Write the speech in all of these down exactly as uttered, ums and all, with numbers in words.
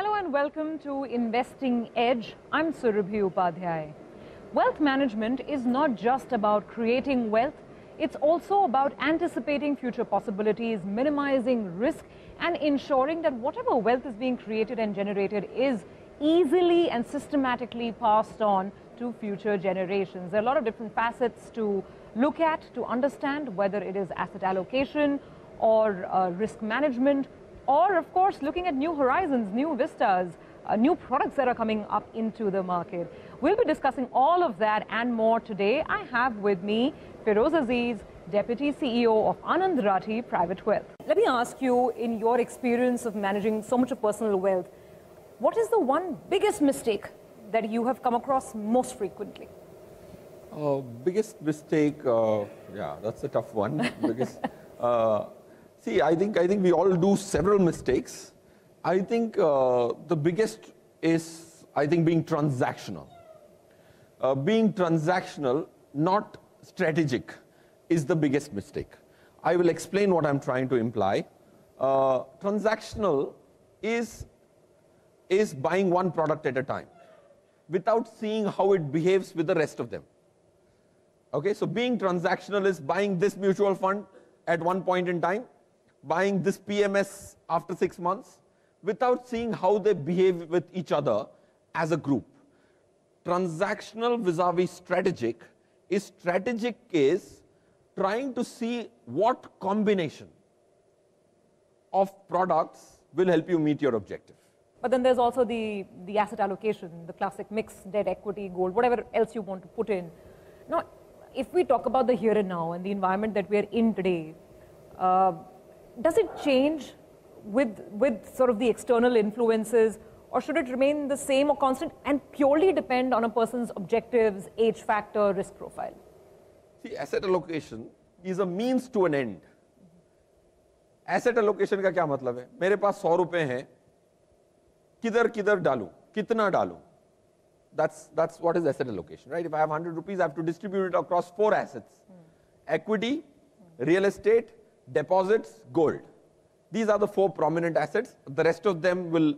Hello and welcome to Investing Edge. I'm Surabhi Upadhyay. Wealth management is not just about creating wealth, it's also about anticipating future possibilities, minimizing risk, and ensuring that whatever wealth is being created and generated is easily and systematically passed on to future generations. There are a lot of different facets to look at, to understand, whether it is asset allocation or uh, risk management, or of course looking at new horizons, new vistas, uh, new products that are coming up into the market. We'll be discussing all of that and more today. I have with me Feroze Azeez, Deputy C E O of Anand Rathi Private Wealth. Let me ask you, in your experience of managing so much of personal wealth, what is the one biggest mistake that you have come across most frequently? Oh, biggest mistake, uh, yeah, that's a tough one. Biggest, uh, see, I think, I think we all do several mistakes. I think uh, the biggest is, I think, being transactional. Uh, being transactional, not strategic, is the biggest mistake. I will explain what I'm trying to imply. Uh, transactional is, is buying one product at a time without seeing how it behaves with the rest of them. Okay, so being transactional is buying this mutual fund at one point in time, buying this P M S after six months, without seeing how they behave with each other as a group. Transactional vis-a-vis strategic is strategic is trying to see what combination of products will help you meet your objective. But then there's also the, the asset allocation, the classic mix, debt, equity, gold, whatever else you want to put in. Now, if we talk about the here and now and the environment that we are in today, uh, does it change with, with sort of the external influences, or should it remain the same or constant and purely depend on a person's objectives, age factor, risk profile? See, asset allocation is a means to an end. Asset allocation ka kya matlab hai? Mere paas one hundred rupees hai. Kidhar kidhar dalu, kitna dalu. That's, that's what is asset allocation, right? If I have one hundred rupees, I have to distribute it across four assets. Mm. Equity, mm. real estate, deposits, gold. These are the four prominent assets. The rest of them will,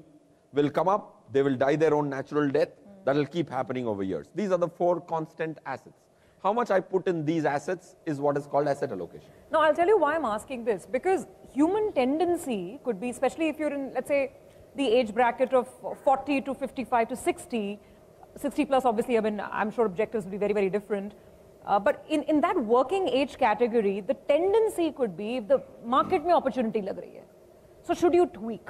will come up. They will die their own natural death. Mm. That will keep happening over years. These are the four constant assets. How much I put in these assets is what is called asset allocation. Now, I'll tell you why I'm asking this. Because human tendency could be, especially if you're in, let's say, the age bracket of forty to fifty-five to sixty, sixty plus, obviously, I mean, I'm sure objectives will be very, very different. Uh, but in, in that working age category, the tendency could be the market mein opportunity lag rahi hai. So should you tweak?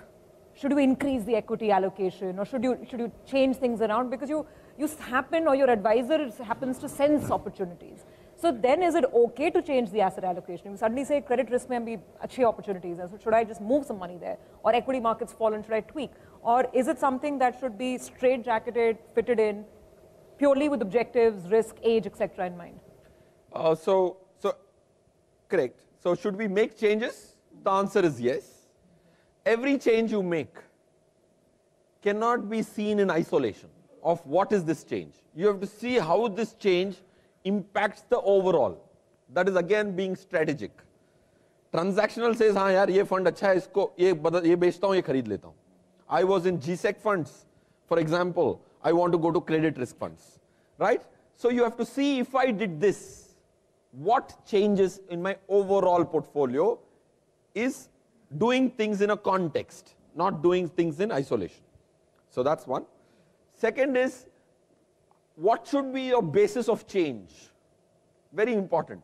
Should you increase the equity allocation? Or should you, should you change things around? Because you, you happen, or your advisor happens to sense opportunities. So then is it okay to change the asset allocation? You suddenly say credit risk may be achhi opportunities. So should I just move some money there? Or equity markets fall and should I tweak? Or is it something that should be straight-jacketed, fitted in, purely with objectives, risk, age, et cetera in mind? Uh, so, so, correct. So should we make changes? The answer is yes. Every change you make cannot be seen in isolation of what is this change. You have to see how this change impacts the overall. That is again being strategic. Transactional says, haan yaar, ye fund acha hai, isko ye badal, ye bechta hu, ye khareed leta hu. I was in G S E C funds, for example. I want to go to credit risk funds, right? So you have to see, if I did this, what changes in my overall portfolio is doing things in a context, not doing things in isolation. So that's one. Second is, what should be your basis of change? Very important.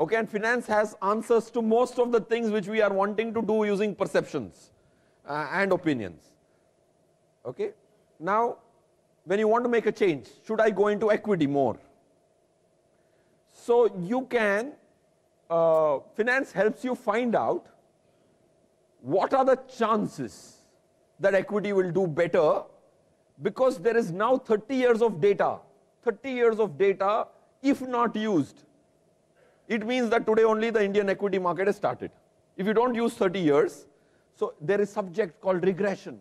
Okay, and finance has answers to most of the things which we are wanting to do using perceptions. Uh, and opinions. Okay. Now, when you want to make a change, should I go into equity more? So you can, uh, finance helps you find out what are the chances that equity will do better, because there is now thirty years of data. thirty years of data, if not used, it means that today only the Indian equity market has started. If you don't use thirty years, so there is a subject called regression.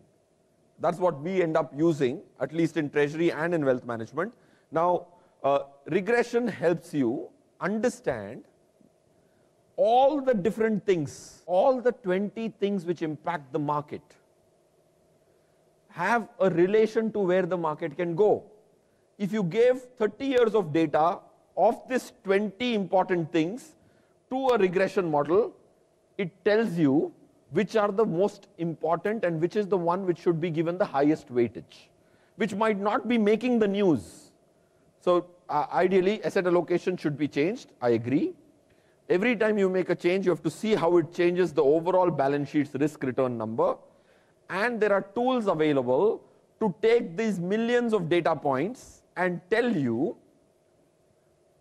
That's what we end up using, at least in treasury and in wealth management. Now, uh, regression helps you understand all the different things, all the twenty things which impact the market. have a relation to where the market can go. If you gave thirty years of data of this twenty important things to a regression model, it tells you which are the most important and which is the one which should be given the highest weightage, which might not be making the news. So uh, ideally, asset allocation should be changed. I agree. Every time you make a change, you have to see how it changes the overall balance sheet's risk return number. And there are tools available to take these millions of data points and tell you,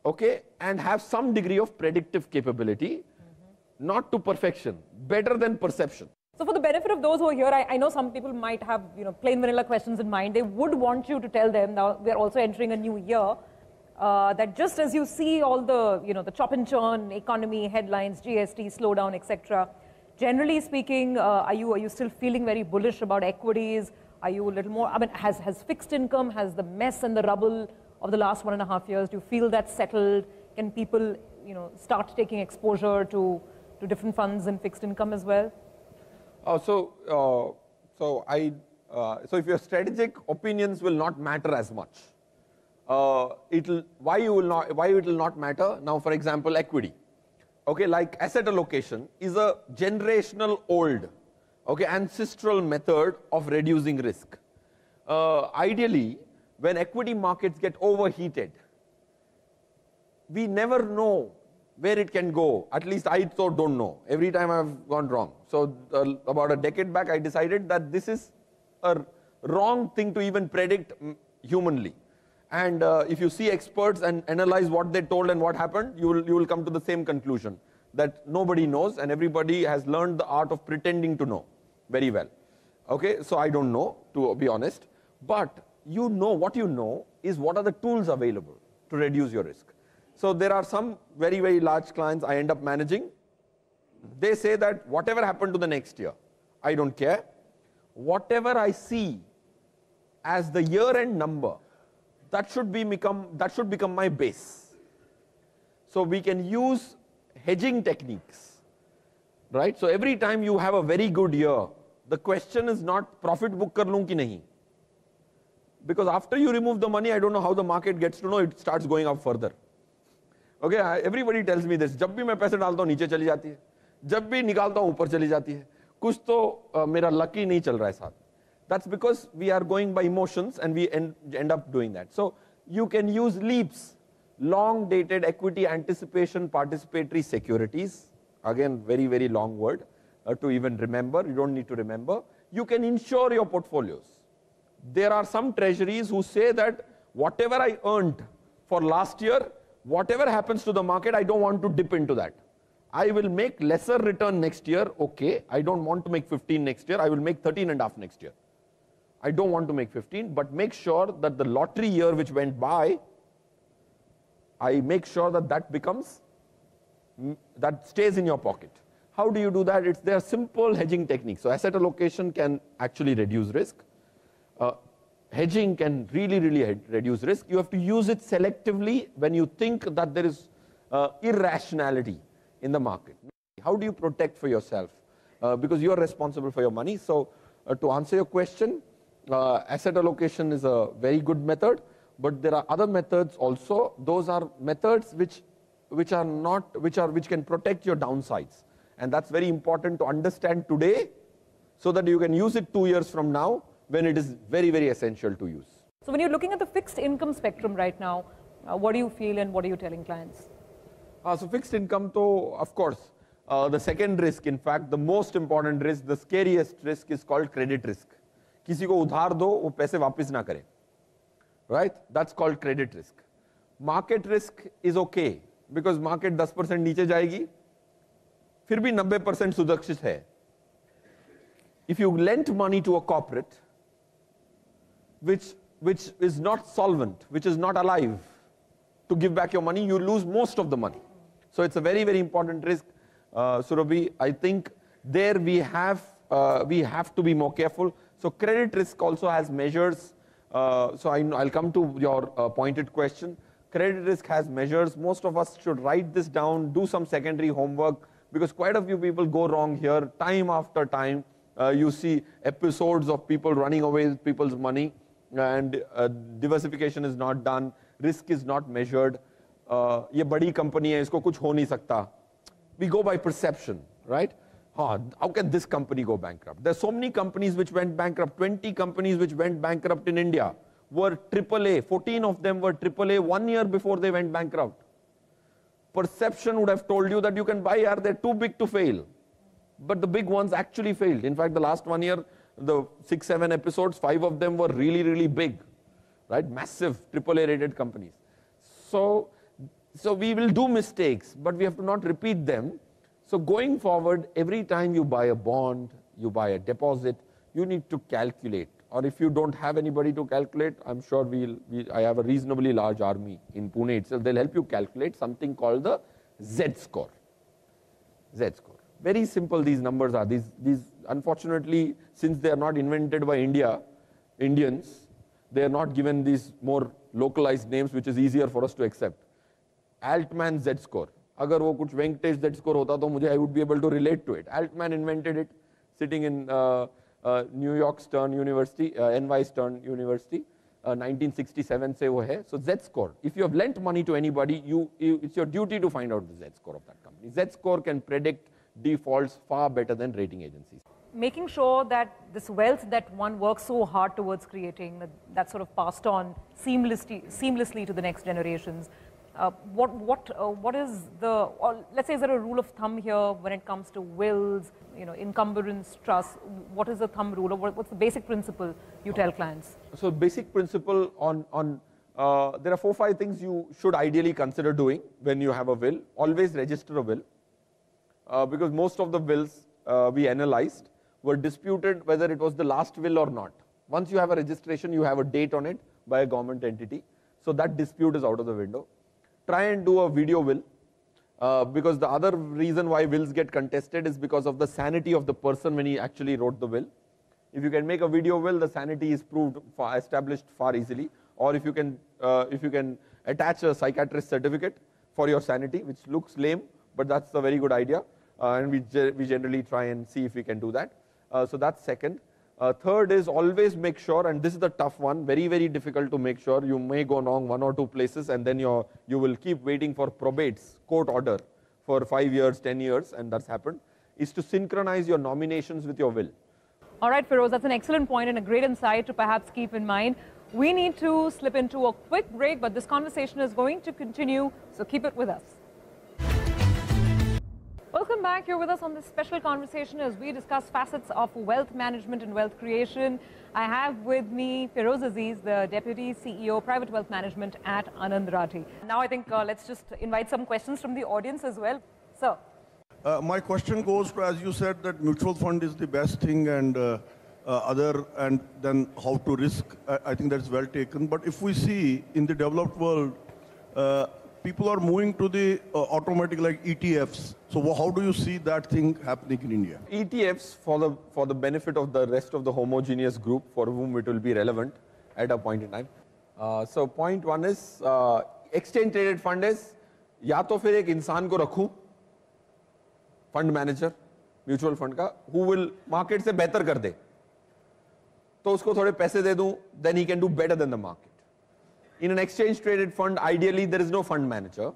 okay, and have some degree of predictive capability, mm-hmm. not to perfection, better than perception. So for the benefit of those who are here, I, I know some people might have, you know, plain vanilla questions in mind. They would want you to tell them, now we're also entering a new year, uh, that just as you see all the, you know, the chop and churn, economy, headlines, G S T, slowdown, et cetera. Generally speaking, uh, are you, are you still feeling very bullish about equities? Are you a little more, I mean, has, has fixed income, has the mess and the rubble of the last one and a half years, do you feel that's settled? Can people, you know, start taking exposure to, to different funds and fixed income as well? Uh, so, uh, so I, uh, so if your strategic opinions will not matter as much, uh, it'll why you will not why it will not matter now. For example, equity, okay, like asset allocation is a generational old, okay, ancestral method of reducing risk. Uh, ideally, when equity markets get overheated, we never know where it can go. At least I so don't know. Every time I've gone wrong. So uh, about a decade back, I decided that this is a wrong thing to even predict humanly. And uh, if you see experts and analyze what they told and what happened, you will, you will come to the same conclusion that nobody knows and everybody has learned the art of pretending to know very well. Okay, so I don't know, to be honest. But you know, what you know is what are the tools available to reduce your risk. So there are some very, very large clients I end up managing. They say that whatever happened to the next year, I don't care. Whatever I see as the year-end number, that should be become, that should become my base. So we can use hedging techniques, right? So every time you have a very good year, the question is not profit book kar loon ki nahi. Because after you remove the money, I don't know how the market gets to know, it starts going up further. Okay, everybody tells me this. जब भी मैं पैसे डालता हूँ नीचे चली जाती है, जब भी निकालता हूँ ऊपर चली जाती है. कुछ तो uh, मेरा lucky नहीं चल रहा है साथ. That's because we are going by emotions and we end, end up doing that. So you can use leaps, long-dated equity anticipation participatory securities. Again, very very long word uh, to even remember. You don't need to remember. You can insure your portfolios. There are some treasuries who say that whatever I earned for last year, whatever happens to the market, I don't want to dip into that. I will make lesser return next year, okay. I don't want to make fifteen next year, I will make thirteen and a half next year. I don't want to make fifteen, but make sure that the lottery year which went by, I make sure that that becomes, that stays in your pocket. How do you do that? It's, there are simple hedging techniques. So asset allocation can actually reduce risk. Uh, Hedging can really, really reduce risk. You have to use it selectively when you think that there is uh, irrationality in the market. How do you protect for yourself? Uh, because you are responsible for your money. So uh, to answer your question, uh, asset allocation is a very good method, but there are other methods also. Those are methods which, which are not, which are, which can protect your downsides. And that's very important to understand today so that you can use it two years from now, when it is very, very essential to use. So when you're looking at the fixed income spectrum right now, uh, what do you feel and what are you telling clients? Uh, so fixed income, though, of course, uh, the second risk, in fact, the most important risk, the scariest risk is called credit risk. Kisi ko udhar do, wo paise wapis na kare. Right? That's called credit risk. Market risk is okay, because market ten percent niche jayegi, fir bhi ninety percent sudakshit hai. If you lent money to a corporate, Which, which is not solvent, which is not alive, to give back your money, you lose most of the money. So it's a very, very important risk. Uh, Surabhi, I think there we have, uh, we have to be more careful. So credit risk also has measures. Uh, so I, I'll come to your uh, pointed question. Credit risk has measures. Most of us should write this down, do some secondary homework, because quite a few people go wrong here time after time. uh, you see episodes of people running away with people's money, and uh, diversification is not done, risk is not measured. Uh, ये बड़ी company है, इसको कुछ हो नहीं सकता. We go by perception, right? Huh, how can this company go bankrupt? There's so many companies which went bankrupt. twenty companies which went bankrupt in India were triple A. fourteen of them were triple A one year before they went bankrupt. Perception would have told you that you can buy, are they too big to fail? But the big ones actually failed. In fact, the last one year, the six, seven episodes, five of them were really, really big, right? Massive triple A rated companies. So, so we will do mistakes, but we have to not repeat them. So going forward, every time you buy a bond, you buy a deposit, you need to calculate. Or if you don't have anybody to calculate, I'm sure we'll, we, I have a reasonably large army in Pune itself. They'll help you calculate something called the Z score. Z score. Very simple these numbers are. These, these, unfortunately, since they are not invented by India, Indians, they are not given these more localized names, which is easier for us to accept. Altman Z score. Agar wo kuch Venkatesh Z score hota, toh mujhe I would be able to relate to it. Altman invented it, sitting in uh, uh, N Y Stern University, uh, N Y Stern University, uh, nineteen sixty-seven se wo hai. So Z score. If you have lent money to anybody, you, you it's your duty to find out the Z score of that company. Z score can predict defaults far better than rating agencies. Making sure that this wealth that one works so hard towards creating, that, that's sort of passed on seamlessly, seamlessly to the next generations. Uh, what, what, uh, what is the, or let's say, is there a rule of thumb here when it comes to wills, you know, encumbrance, trust? What is the thumb rule, or what, what's the basic principle you tell clients? So basic principle on, on uh, there are four, five things you should ideally consider doing when you have a will. Always register a will, uh, because most of the wills uh, we analyzed were disputed whether it was the last will or not. Once you have a registration, you have a date on it by a government entity. So that dispute is out of the window. Try and do a video will, uh, because the other reason why wills get contested is because of the sanity of the person when he actually wrote the will. If you can make a video will, the sanity is proved, far, established far easily. Or if you can, uh, if you can attach a psychiatrist certificate for your sanity, which looks lame, but that's a very good idea. Uh, and we, ge we generally try and see if we can do that. Uh, so that's second. Uh, third is always make sure, and this is the tough one, very, very difficult to make sure. You may go wrong one or two places, and then you're, you will keep waiting for probates, court order, for five years, ten years, and that's happened, is to synchronize your nominations with your will. All right, Feroze, that's an excellent point and a great insight to perhaps keep in mind. We need to slip into a quick break, but this conversation is going to continue, so keep it with us. Welcome back. You're with us on this special conversation as we discuss facets of wealth management and wealth creation. I have with me Feroze Azeez, the Deputy C E O, Private Wealth Management at Anand Rathi. Now I think uh, let's just invite some questions from the audience as well. Sir. Uh, my question goes to, as you said, that mutual fund is the best thing and uh, uh, other, and then how to risk. I, I think that's well taken. But if we see in the developed world, uh, people are moving to the uh, automatic, like E T Fs. So how do you see that thing happening in India? E T Fs, for the, for the benefit of the rest of the homogeneous group for whom it will be relevant at a point in time. Uh, so point one is, uh, exchange traded fund is, ya to fir ek insaan ko rakhu, fund manager, mutual fund ka, who will market se behtar kar de. To usko thode paise de dun, then he can do better than the market. In an exchange traded fund, ideally there is no fund manager.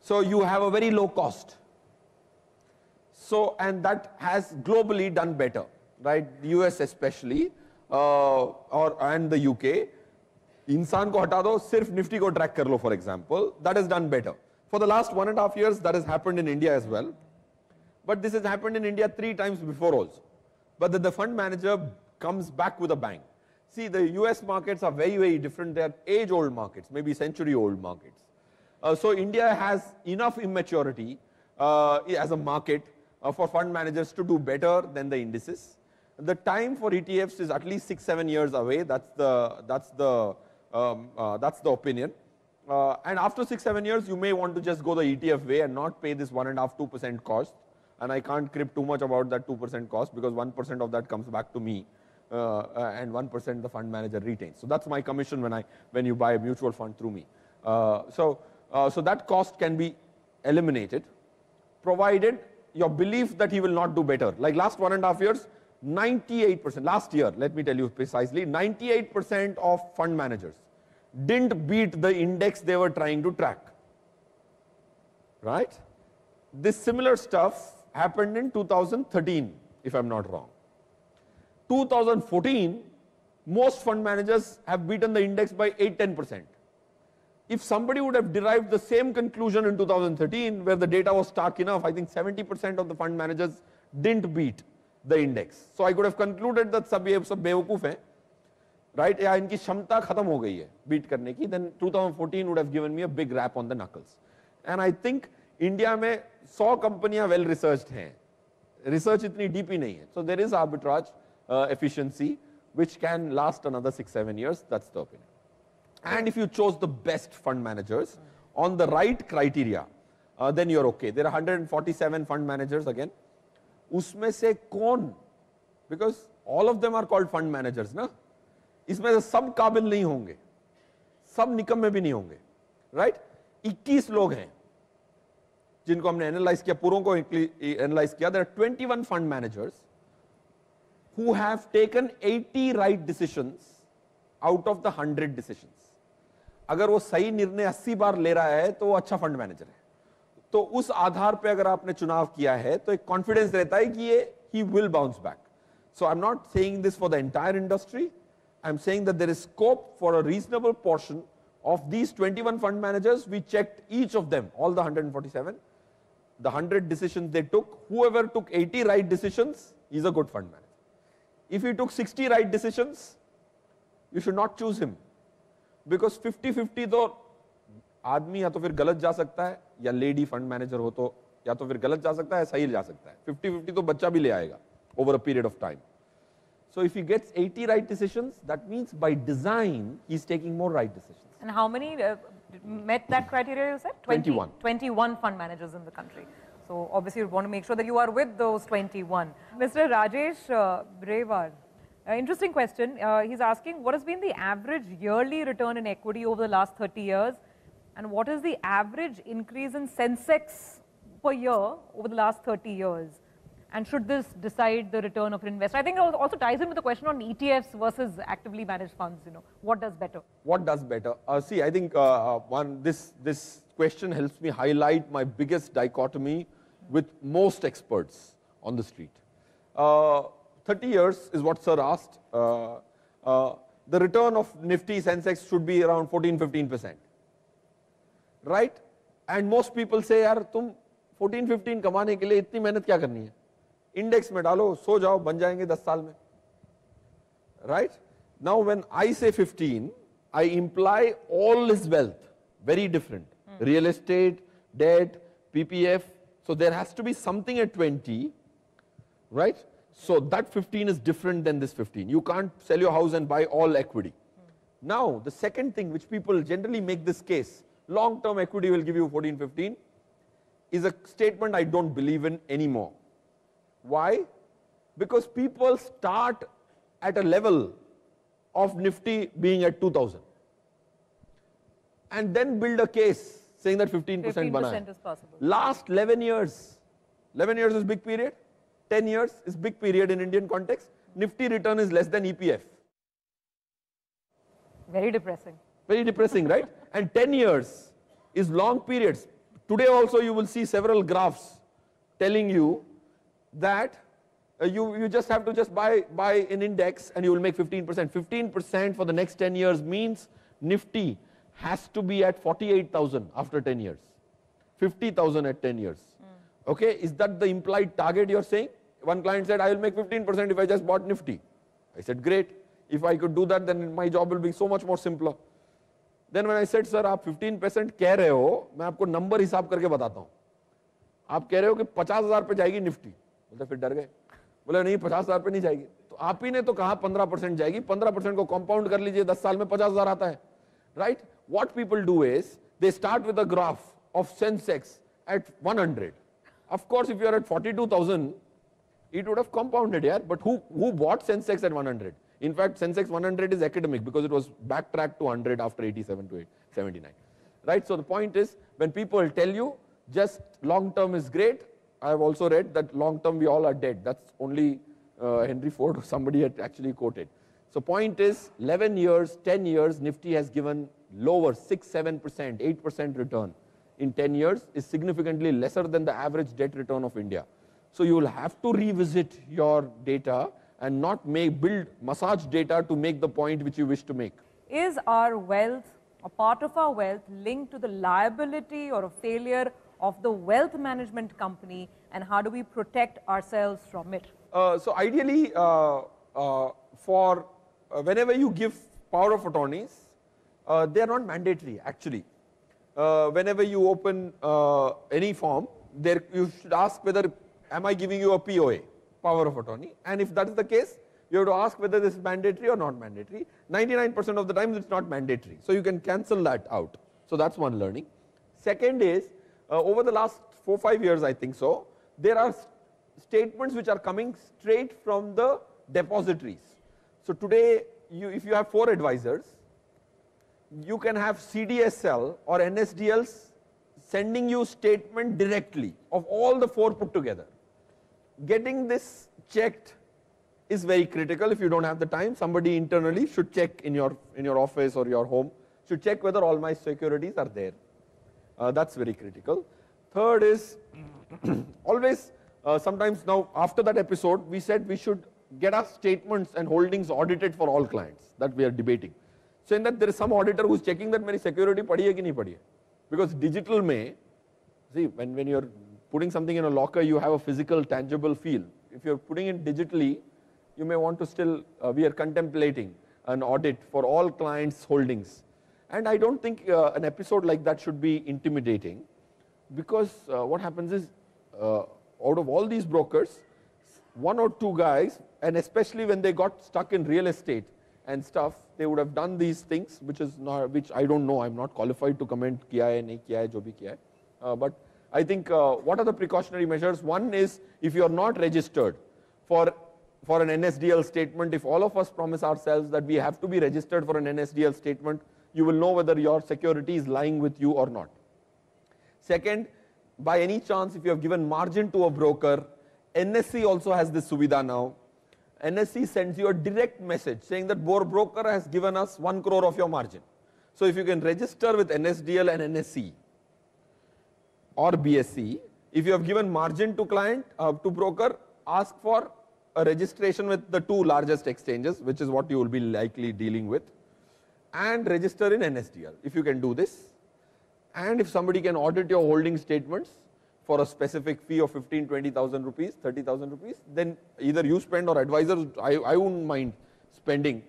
So you have a very low cost. So, and that has globally done better, right? U S especially, uh, or, and the U K. Insaan ko hata do, sirf Nifty ko track kar lo, for example. That has done better. For the last one and a half years, that has happened in India as well. But this has happened in India three times before also. But the, the fund manager comes back with a bang. See, the U S markets are very, very different. They are age-old markets, maybe century-old markets. Uh, so India has enough immaturity uh, as a market uh, for fund managers to do better than the indices. The time for E T Fs is at least six, seven years away. That's the, that's the, um, uh, that's the opinion. Uh, and after six, seven years, you may want to just go the E T F way and not pay this one and a half, two percent cost. And I can't crib too much about that two percent cost because one percent of that comes back to me. Uh, and one percent the fund manager retains. So that's my commission when I when you buy a mutual fund through me. Uh, so, uh, so that cost can be eliminated, provided your belief that he will not do better. Like last one and a half years, ninety-eight percent, last year, let me tell you precisely, ninety-eight percent of fund managers didn't beat the index they were trying to track, right? This similar stuff happened in two thousand thirteen, if I'm not wrong. two thousand fourteen, most fund managers have beaten the index by eight to ten percent. If somebody would have derived the same conclusion in two thousand thirteen, where the data was stark enough, I think seventy percent of the fund managers didn't beat the index. So I could have concluded that sab ye sab bewakoof hai, right? Ya inki shamta khatam ho gayi hai beat karne ki. Then two thousand fourteen would have given me a big rap on the knuckles. And I think India mein one hundred companies are well researched hain. Research itni deep hi nahi hai. So there is arbitrage uh, efficiency which can last another six to seven years. That's the opinion. And if you chose the best fund managers on the right criteria, uh, then you're okay. There are one hundred forty-seven fund managers again. Usme se kon, because all of them are called fund managers, na? Isme se sab kabil nahi honge, sab nikamme bhi nahi honge, right? twenty-one log hain, jinko humne analyze kiya, puron ko analyze kiya. There are twenty-one fund managers who have taken eighty right decisions out of the one hundred decisions. Agar wo sahi nirnay eighty baar le raha hai, to wo acha fund manager hai. तो उस आधार पे अगर आपने चुनाव किया है तो एक कॉन्फिडेंस रहता है कि ये he will bounce back. So I'm not saying this for the entire industry. I'm saying that there is scope for a reasonable portion of these twenty-one fund managers. We checked each of them, all the one hundred forty-seven, the one hundred decisions they took. Whoever took eighty right decisions is a good fund manager. If he took sixty right decisions, you should not choose him, because fifty fifty though आदमी या तो फिर गलत जा सकता है, या lady fund manager हो तो या तो फिर गलत जा सकता है या सही जा सकता है. fifty fifty तो बच्चा भी ले आएगा over a period of time. So if he gets eighty right decisions, that means by design he is taking more right decisions. And how many met that criteria you said? twenty-one fund managers in the country. So obviously you want to make sure that you are with those twenty-one. Mister Rajesh Brewar, Uh, interesting question. Uh, he's asking, what has been the average yearly return in equity over the last thirty years, and what is the average increase in Sensex per year over the last thirty years, and should this decide the return of an investor? I think it also ties in with the question on E T Fs versus actively managed funds. You know, what does better? What does better? Uh, see, I think uh, one this this question helps me highlight my biggest dichotomy with most experts on the street. Uh, thirty years is what sir asked. Uh, uh, the return of Nifty Sensex should be around fourteen to fifteen percent. Right? And most people say, yaar, tum fourteen fifteen kamane ke liye itni mehnat kya karni hai? Index mein dalo, so jao, ban jayenge ten saal mein. Right? Now when I say fifteen, I imply all is wealth. Very different. Mm. Real estate, debt, P P F. So there has to be something at twenty, right? So that fifteen is different than this fifteen. You can't sell your house and buy all equity. Mm. Now, the second thing which people generally make this case, long-term equity will give you fourteen fifteen, is a statement I don't believe in anymore. Why? Because people start at a level of Nifty being at two thousand and then build a case saying that fifteen percent bana is possible. Last eleven years, eleven years is big period, ten years is big period in Indian context. Nifty return is less than E P F. Very depressing. Very depressing, right? And ten years is long periods. Today also you will see several graphs telling you that uh, you, you just have to just buy, buy an index and you will make fifteen percent. fifteen percent for the next ten years means Nifty has to be at forty-eight thousand after ten years, fifty thousand at ten years. Mm. Okay, is that the implied target you're saying? One client said, I will make fifteen percent if I just bought Nifty. I said, great. If I could do that, then my job will be so much more simpler. Then when I said, sir, आप fifteen percent कह रहे हो, मैं आपको number हिसाब करके बताता हूँ. आप कह रहे हो कि fifty thousand पे जाएगी निफ्टी. बोलते फिर डर गए. बोले नहीं fifty thousand पे नहीं जाएगी. तो आप ही ने तो कहा fifteen percent जाएगी. fifteen percent को कंपाउंड कर लीजिए, ten साल में fifty thousand आता है. Right? What people do is, they start with a graph of Sensex at one hundred. Of course, if you are at forty-two thousand, it would have compounded here. But who, who bought Sensex at one hundred? In fact, Sensex one hundred is academic because it was backtracked to one hundred after eighty-seven to seventy-nine, right? So the point is, when people tell you just long term is great, I have also read that long term we all are dead. That's only uh, Henry Ford or somebody had actually quoted. So point is, eleven years, ten years, Nifty has given lower six, seven percent, eight percent return in ten years is significantly lesser than the average debt return of India. So you will have to revisit your data and not make, build, massage data to make the point which you wish to make. Is our wealth, a part of our wealth, linked to the liability or a failure of the wealth management company, and how do we protect ourselves from it? Uh, so ideally, uh, uh, for uh, whenever you give power of attorneys, uh, they are not mandatory actually. Uh, whenever you open uh, any form, there you should ask whether, am I giving you a P O A, power of attorney? And if that is the case, you have to ask whether this is mandatory or not mandatory. ninety-nine percent of the time it's not mandatory. So you can cancel that out. So that's one learning. Second is, uh, over the last four, five years, I think so, there are st statements which are coming straight from the depositories. So today, you, if you have four advisors, you can have C D S L or N S D Ls sending you statement directly of all the four put together. Getting this checked is very critical. If you don't have the time, somebody internally should check in your, in your office or your home, should check whether all my securities are there. Uh, that's very critical. Third is always, uh, sometimes now after that episode, we said we should get our statements and holdings audited for all clients that we are debating. So in that there is some auditor who is checking that my security padhi hai ki nahi padhi hai. Because digital may, see when, when you're putting something in a locker, you have a physical, tangible feel. If you're putting it digitally, you may want to still, uh, we are contemplating an audit for all clients' holdings. And I don't think uh, an episode like that should be intimidating, because uh, what happens is, uh, out of all these brokers, one or two guys, and especially when they got stuck in real estate and stuff, they would have done these things, which is not, which I don't know, I'm not qualified to comment kiya hai, nahi kiya hai, jo bhi kiya hai. Uh, but I think, uh, what are the precautionary measures? One is, if you're not registered for, for an N S D L statement, if all of us promise ourselves that we have to be registered for an N S D L statement, you will know whether your security is lying with you or not. Second, by any chance, if you have given margin to a broker, N S E also has this suvidha now. N S E sends you a direct message saying that your broker has given us one crore of your margin. So if you can register with N S D L and N S E or B S E, if you have given margin to client, uh, to broker, ask for a registration with the two largest exchanges, which is what you will be likely dealing with, and register in N S D L if you can do this. And if somebody can audit your holding statements for a specific fee of fifteen, twenty thousand rupees, thirty thousand rupees, then either you spend or advisors, I, I wouldn't mind spending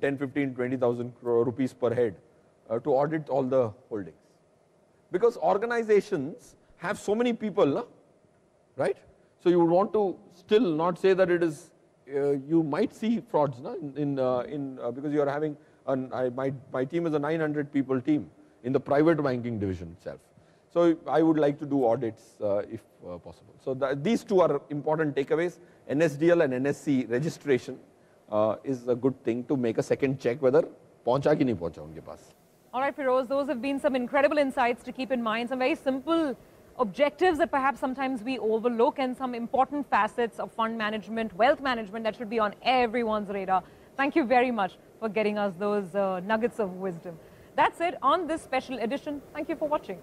ten, fifteen, twenty thousand rupees per head uh, to audit all the holdings. Because organizations have so many people, na? Right? So you would want to still not say that it is, uh, you might see frauds, na? in, in, uh, in uh, because you are having, an, I, my, my team is a nine hundred people team in the private banking division itself. So I would like to do audits uh, if uh, possible. So the, these two are important takeaways. N S D L and N S E registration uh, is a good thing to make a second check whether पहुंचा कि नहीं पहुंचा उनके पास. All right, Feroze, those have been some incredible insights to keep in mind, some very simple objectives that perhaps sometimes we overlook, and some important facets of fund management, wealth management that should be on everyone's radar. Thank you very much for getting us those uh, nuggets of wisdom. That's it on this special edition. Thank you for watching.